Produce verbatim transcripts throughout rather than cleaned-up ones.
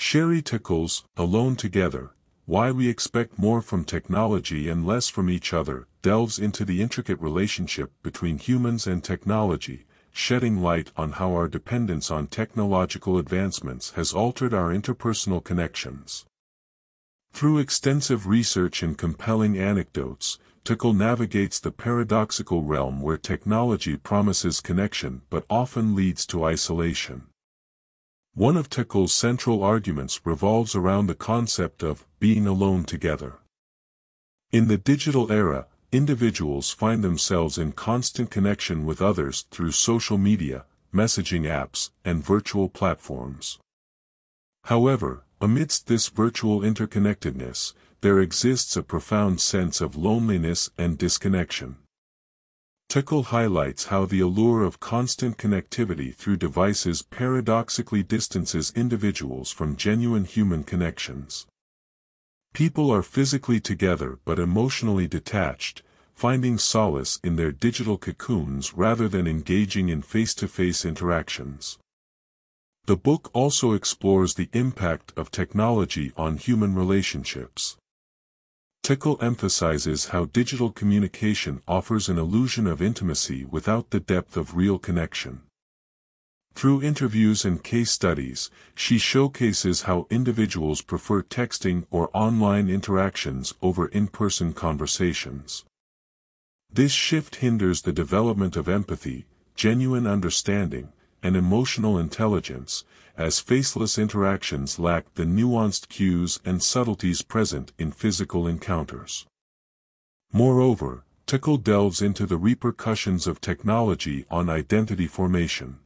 Sherry Turkle's Alone Together, Why We Expect More from Technology and Less from Each Other, delves into the intricate relationship between humans and technology, shedding light on how our dependence on technological advancements has altered our interpersonal connections. Through extensive research and compelling anecdotes, Turkle navigates the paradoxical realm where technology promises connection but often leads to isolation. One of Turkle's central arguments revolves around the concept of being alone together. In the digital era, individuals find themselves in constant connection with others through social media, messaging apps, and virtual platforms. However, amidst this virtual interconnectedness, there exists a profound sense of loneliness and disconnection. Turkle highlights how the allure of constant connectivity through devices paradoxically distances individuals from genuine human connections. People are physically together but emotionally detached, finding solace in their digital cocoons rather than engaging in face-to-face interactions. The book also explores the impact of technology on human relationships. Turkle emphasizes how digital communication offers an illusion of intimacy without the depth of real connection. Through interviews and case studies, she showcases how individuals prefer texting or online interactions over in-person conversations. This shift hinders the development of empathy, genuine understanding, and emotional intelligence, as faceless interactions lack the nuanced cues and subtleties present in physical encounters. Moreover, Turkle delves into the repercussions of technology on identity formation.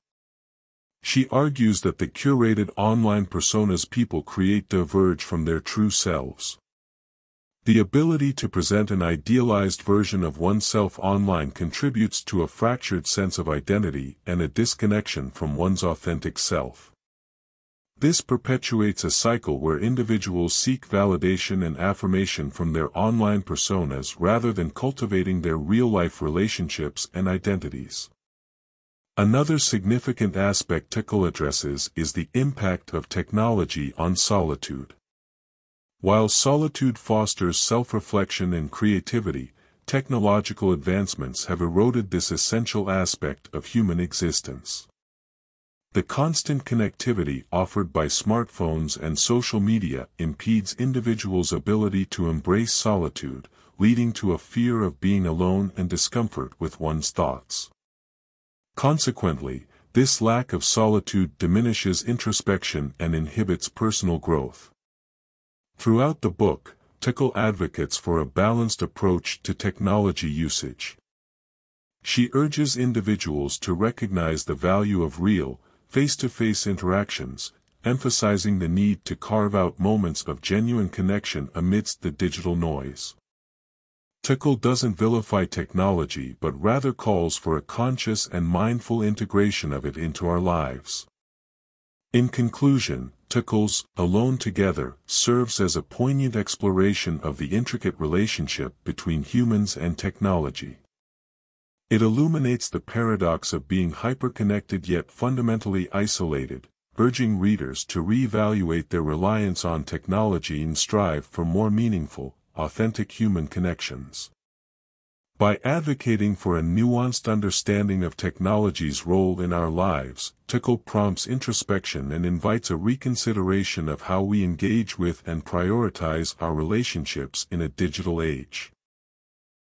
She argues that the curated online personas people create diverge from their true selves. The ability to present an idealized version of oneself online contributes to a fractured sense of identity and a disconnection from one's authentic self. This perpetuates a cycle where individuals seek validation and affirmation from their online personas rather than cultivating their real-life relationships and identities. Another significant aspect Turkle addresses is the impact of technology on solitude. While solitude fosters self-reflection and creativity, technological advancements have eroded this essential aspect of human existence. The constant connectivity offered by smartphones and social media impedes individuals' ability to embrace solitude, leading to a fear of being alone and discomfort with one's thoughts. Consequently, this lack of solitude diminishes introspection and inhibits personal growth. Throughout the book, Turkle advocates for a balanced approach to technology usage. She urges individuals to recognize the value of real, face-to-face interactions, emphasizing the need to carve out moments of genuine connection amidst the digital noise. Turkle doesn't vilify technology but rather calls for a conscious and mindful integration of it into our lives. In conclusion, Turkle's Alone Together serves as a poignant exploration of the intricate relationship between humans and technology. It illuminates the paradox of being hyperconnected yet fundamentally isolated, urging readers to reevaluate their reliance on technology and strive for more meaningful, authentic human connections. By advocating for a nuanced understanding of technology's role in our lives, Turkle prompts introspection and invites a reconsideration of how we engage with and prioritize our relationships in a digital age.